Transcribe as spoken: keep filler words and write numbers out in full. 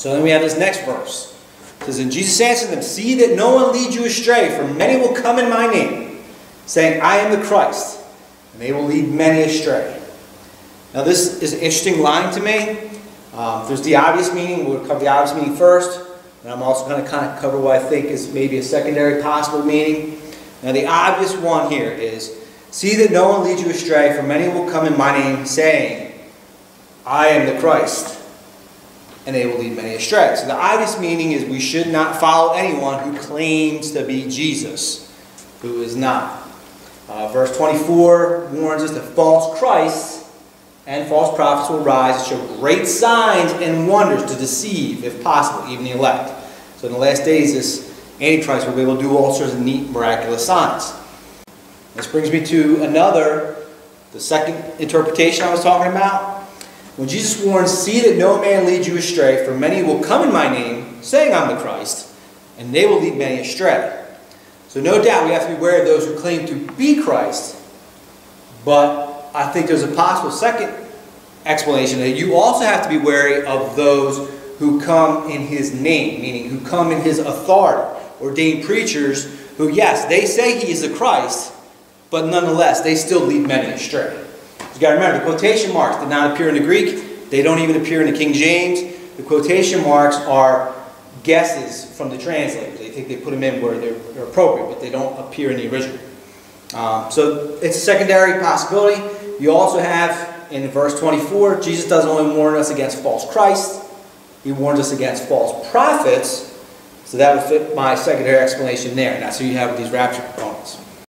So then we have this next verse. It says, and Jesus answered them, see that no one lead you astray, for many will come in my name, saying, I am the Christ, and they will lead many astray. Now this is an interesting line to me. Um, there's the obvious meaning. We'll cover the obvious meaning first. And I'm also going to kind of cover what I think is maybe a secondary possible meaning. Now the obvious one here is, see that no one leads you astray, for many will come in my name, saying, I am the Christ, and they will lead many astray. So the obvious meaning is we should not follow anyone who claims to be Jesus, who is not. Uh, verse twenty-four warns us that false Christs and false prophets will rise and show great signs and wonders to deceive, if possible, even the elect. So in the last days, this Antichrist will be able to do all sorts of neat, miraculous signs. This brings me to another, the second interpretation I was talking about. When Jesus warns, see that no man lead you astray, for many will come in my name, saying I'm the Christ, and they will lead many astray. So no doubt we have to be aware of those who claim to be Christ, but I think there's a possible second explanation that you also have to be wary of those who come in his name, meaning who come in his authority, ordained preachers who, yes, they say he is the Christ, but nonetheless, they still lead many astray. You've got to remember, the quotation marks did not appear in the Greek. They don't even appear in the King James. The quotation marks are guesses from the translators. They think they put them in where they're, they're appropriate, but they don't appear in the original. Um, so it's a secondary possibility. You also have, in verse twenty-four, Jesus doesn't only warn us against false Christ. He warns us against false prophets. So that would fit my secondary explanation there. That's what you have with these rapture